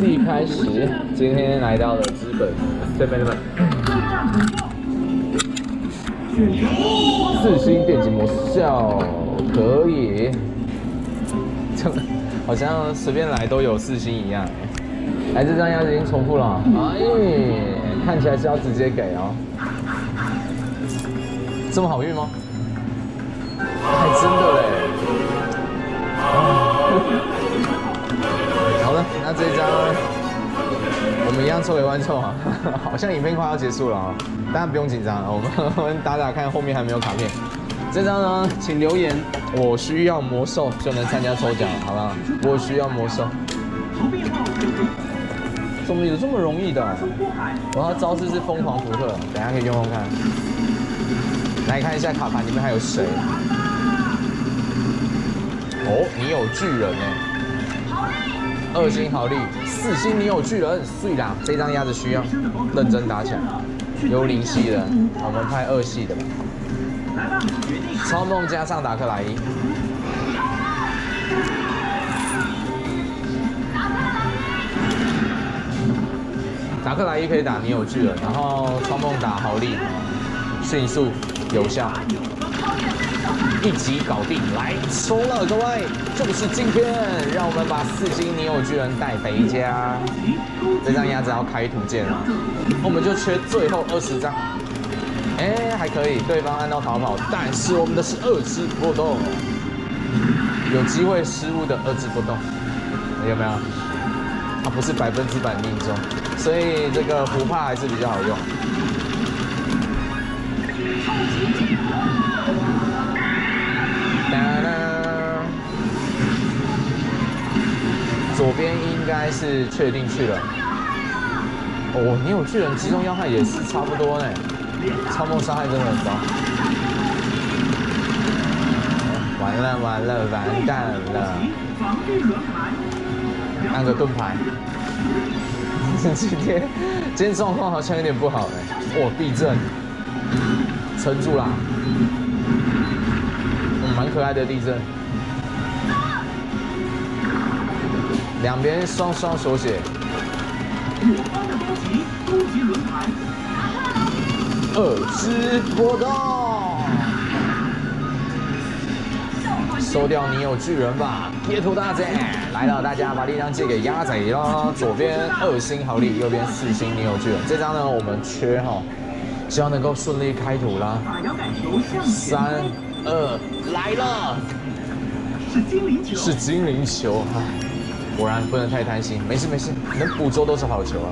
C 开始，今天来到了资本，这边呢，4星电击魔效可以，好像随便来都有4星一样。哎，这张要已经重复了，哎，看起来是要直接给哦。这么好运吗？还真的嘞。 好了，那这一张我们一样抽给万臭啊，好像影片快要结束了啊，大家不用紧张，我们打打看后面还没有卡片。这张呢，请留言，我需要魔兽就能参加抽奖，好不好？我需要魔兽。怎么有这么容易的？我要招式是疯狂福特，等一下可以用用看。来看一下卡牌里面还有谁。 哦，你有巨人哎！2星豪力，4星你有巨人，碎啦！这张鸭子需要认真打起来。幽灵系的，我们派2系的吧。超梦加上达克莱伊。达克莱伊可以打你有巨人，然后超梦打豪力，迅速有效。 一集搞定，来抽了，各位，就是今天，让我们把4星你有巨人带回家。这张鸭子要开图鉴了，我们就缺最后20张。哎，还可以，对方按到逃跑，但是我们的是2只波动，有机会失误的2只波动，有没有？它不是100%命中，所以这个胡帕还是比较好用。 左边应该是确定去了。哦，你有巨人击中要害也是差不多呢。超梦伤害真的很高。完了完了完蛋了！按个盾牌。今天状况好像有点不好哎。我避震，撑住啦。 蛮可爱的地震，两边双手写。2只波动，收掉你有巨人吧，野兔大姐来了，大家把力量借给鸭仔啦。左边2星豪力，右边4星你有巨人。这张呢，我们缺哈，希望能够顺利开图啦。3、2来了，是精灵球，是精灵球，唉，果然不能太贪心。没事没事，能捕捉都是好球啊。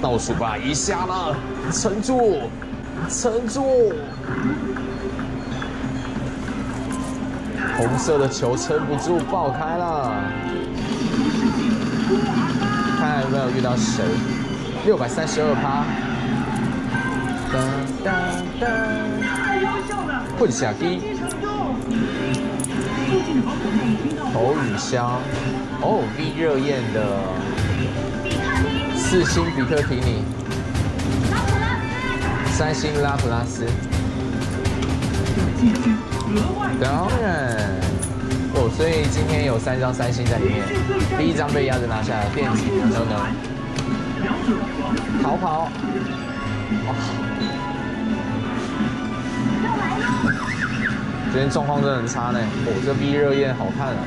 倒数吧，一下了，撑住，撑住。红色的球撑不住，爆开了。看有没有遇到谁？632%。哒哒哒。 混下低，侯雨潇，哦 ，V 热焰的4星比克提尼，3星拉普拉斯，当然，哦，所以今天有3张3星在里面，第一张被鸭子拿下了，电击等等，逃跑，哦。 今天状况真的很差呢，哦，这 V 热焰好看啊！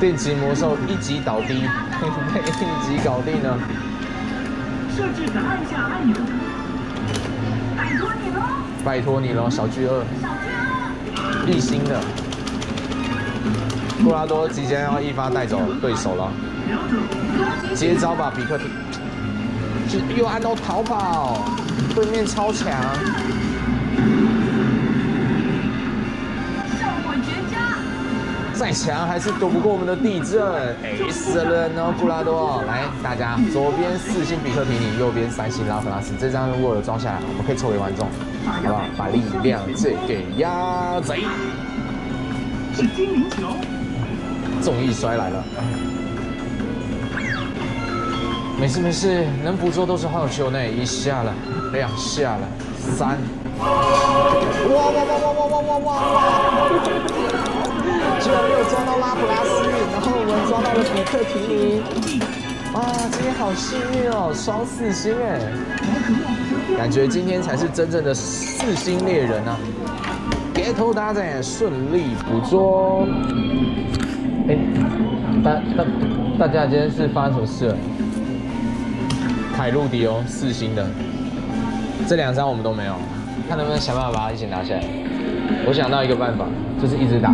电击魔兽一级倒地，被一级搞定了。设置的按下按钮，拜托你喽！拜托你喽，小巨鳄。1星的，库拉多即将要一发带走对手了。接招吧，比克提！又按到逃跑，对面超强。 再强还是躲不过我们的地震，哎，死了呢，库拉多！来，大家左边4星比克提尼，右边3星拉弗拉斯。这张如果有装下来，我们可以抽给观众，好不好？把力量借给鸭贼。是精灵球，重力摔来了。没事没事，能捕捉都是好球呢。一下了，2下了，3。哇哇哇哇哇哇哇哇！人有抓到拉普拉斯，然后我们抓到了比克皮林。哇，今天好幸运哦，双四星哎，感觉今天才是真正的四星猎人啊！街头大战顺利捕捉。哎，大家今天是发生什么事了？凯路迪哦，四星的，这两张我们都没有，看能不能想办法把它一起拿下来。 我想到一个办法，就是一直打。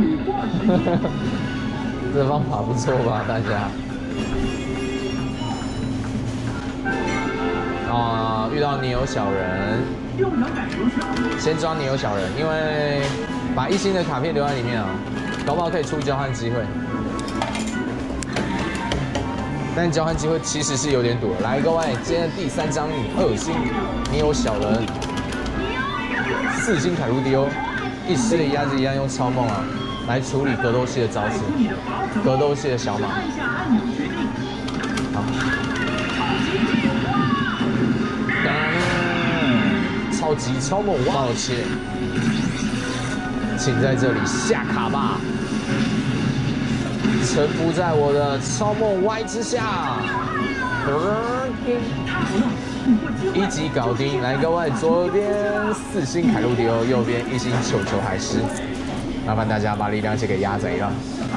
这方法不错吧，大家？啊、遇到牛小人，先抓牛小人，因为把一星的卡片留在里面啊，搞不好可以出交换机会。但交换机会其实是有点赌。来，各位，今天的第三张二星牛小人，四星凯路迪欧。 一狮的鸭子一样用超梦啊，来处理格斗系的招式，格斗系的小马。好，超级超梦抱歉，请在这里下卡吧，臣服在我的超梦 Y 之下。一级搞定，来各位，左边四星凯路迪欧，右边一星球球海狮，麻烦大家把力量借给鸭贼了。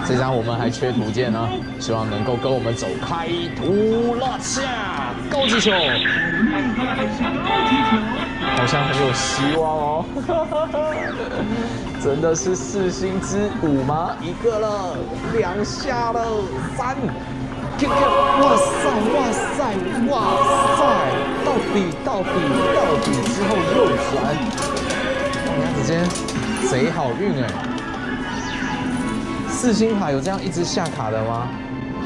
这张我们还缺图鉴呢，希望能够跟我们走开图落下高级球，好像很有希望哦。真的是四星之五吗？一个了，两下了，三。 哇塞哇塞哇塞！到底之后右转，哇，今天贼好运哎！四星卡有这样一直下卡的吗？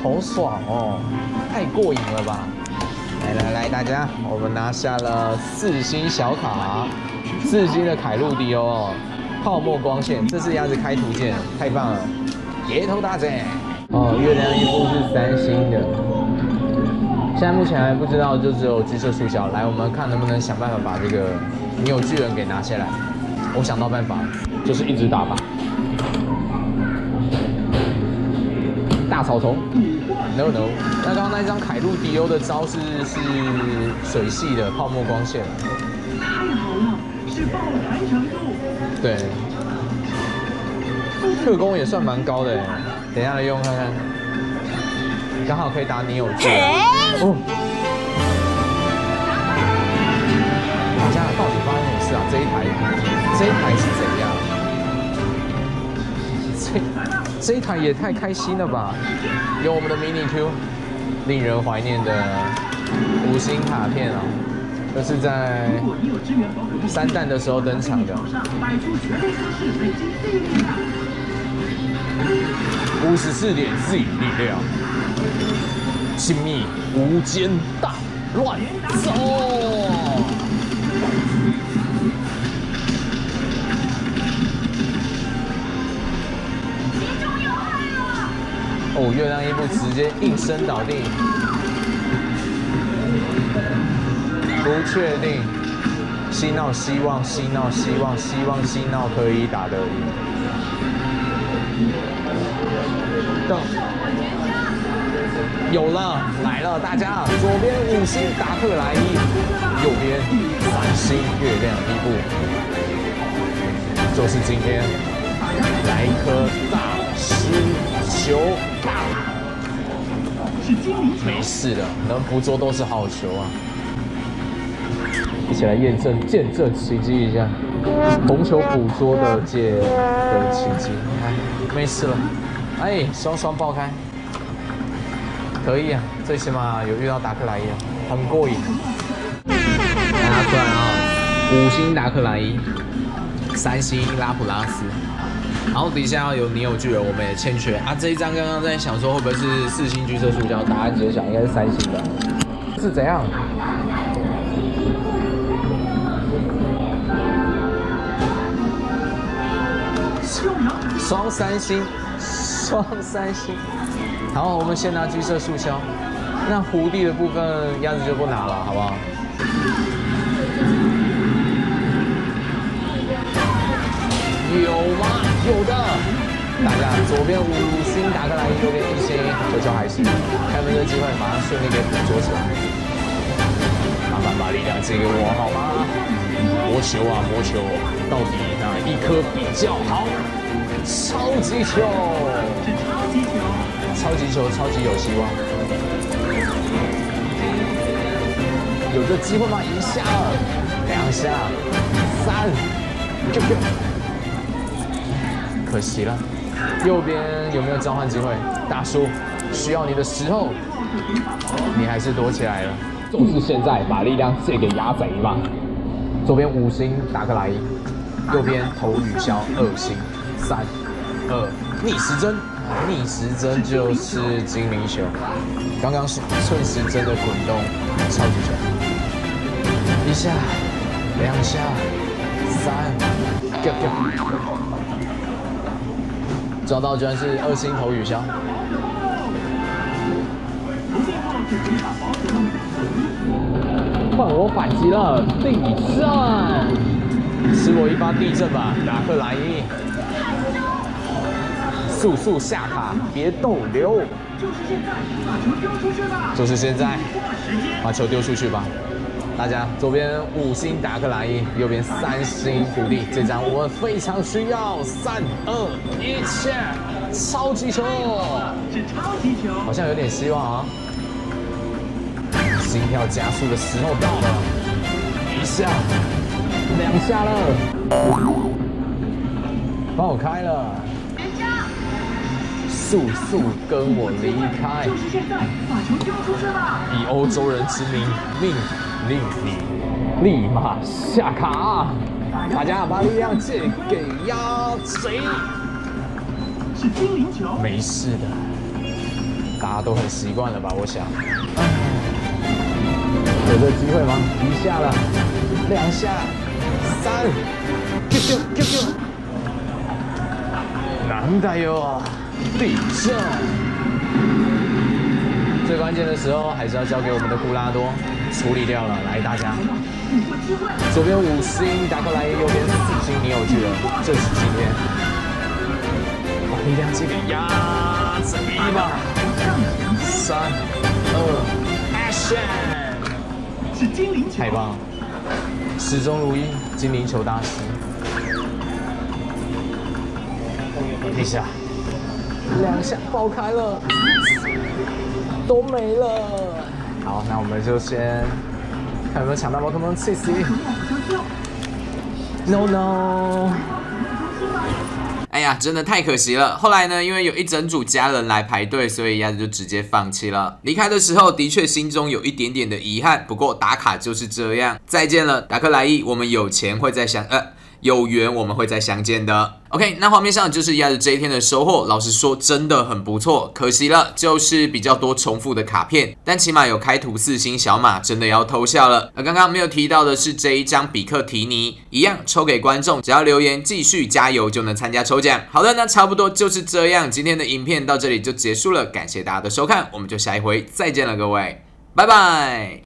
好爽哦，太过瘾了吧！来，大家，我们拿下了四星小卡，四星的凯路迪欧，泡沫光线，这次鸭子开图鉴，太棒了！别偷大贼！ 哦，月亮一步是三星的，现在目前还不知道，就只有橘色速效。来，我们看能不能想办法把这个牛巨人给拿下来。我想到办法，就是一直打吧。大草丛 ，no。那刚刚那一张凯路迪欧的招式是水系的泡沫光线。太好了，是爆燃程度。对。 特攻也算蛮高的哎，等一下来用看看，刚好可以打你有趣。哦，大家到底发生什么事啊？这一台是怎样？这一台也太开心了吧！有我们的迷你 Q， 令人怀念的五星卡片啊、哦。 这是在三弹的时候登场的。54.4力量，亲密无间大乱走。哦，月亮一步直接应声倒地。 不确定，嬉闹希望可以打得赢。到，有了，来了，大家，左边五星达克莱伊，右边三星月亮一步，就是今天来一颗大师球大，没事的，能不做都是好球啊。 一起来见证奇迹一下，红球捕捉的界的奇迹，没事了，哎，双双爆开，可以啊，最起码有遇到达克莱伊，很过瘾。拿出来啊，五星达克莱伊，三星拉普拉斯，然后底下有你有巨人，我们也欠缺啊。这一张刚刚在想说会不会是四星橘色塑胶，答案直接想应该是三星的，是怎样？ 双三星，好，我们先拿橘色速消。那胡地的部分鸭子就不拿了，好不好？有吗？有的，大家左边五星打过来，右边一星，球球还行，看有没有机会把它顺利给捕捉起来。麻烦把力量借给我好吗？魔球啊魔球，到底哪一颗比较好？超级球，超级球，超级有希望。有这机会吗？一下，两下，三，这个。 可惜了，右边有没有召唤机会？大叔，需要你的时候，你还是躲起来了。就是现在，把力量借给鸭贼吧。左边五星打个来，右边投雨消二星，三二逆时针，逆时针就是精灵球。刚刚是顺时针的滚动超级球，一下，两下，三，掉掉。 抓到居然是二星投雨消，换我反击了！地震，吃我一发地震吧，达克莱伊！速速下卡，别逗留！就是现在，把球丢出去吧！大家左边五星达克莱伊，右边三星虎地，这张我们非常需要。三二一，切！超级球，是超级球，好像有点希望啊！心跳加速的时候到了，一下，两下了，帮我开了，速速跟我离开！就是现在，把球丢出去吧！以欧洲人之名，命。 立马下卡，大家把力量借给鸭贼。是精灵球，没事的，大家都很习惯了吧？我想，有这机会吗？一下了，两下，三，啾啾啾啾，难得哟，地震。最关键的时候还是要交给我们的库拉多。 处理掉了，来大家，左边五星打过来，右边四星你有去了，这是今天，把力量借给鸭子一吧，三二 ，action， 是精灵球，太棒了，始终如一，精灵球大师，一下，两下爆开了，都没了。 好，那我们就先看有没有抢到宝可梦气息。No no！ 哎呀，真的太可惜了。后来呢，因为有一整组家人来排队，所以鸭子就直接放弃了。离开的时候，的确心中有一点点的遗憾。不过打卡就是这样，再见了，达克莱伊，我们有钱会再有缘我们会再相见的。OK， 那画面上就是鸭子这一天的收获。老实说，真的很不错。可惜了，就是比较多重复的卡片，但起码有开图四星小马，真的要偷笑了。而刚刚没有提到的是这一张比克提尼，一样抽给观众，只要留言继续加油就能参加抽奖。好的，那差不多就是这样，今天的影片到这里就结束了，感谢大家的收看，我们就下一回再见了，各位，拜拜。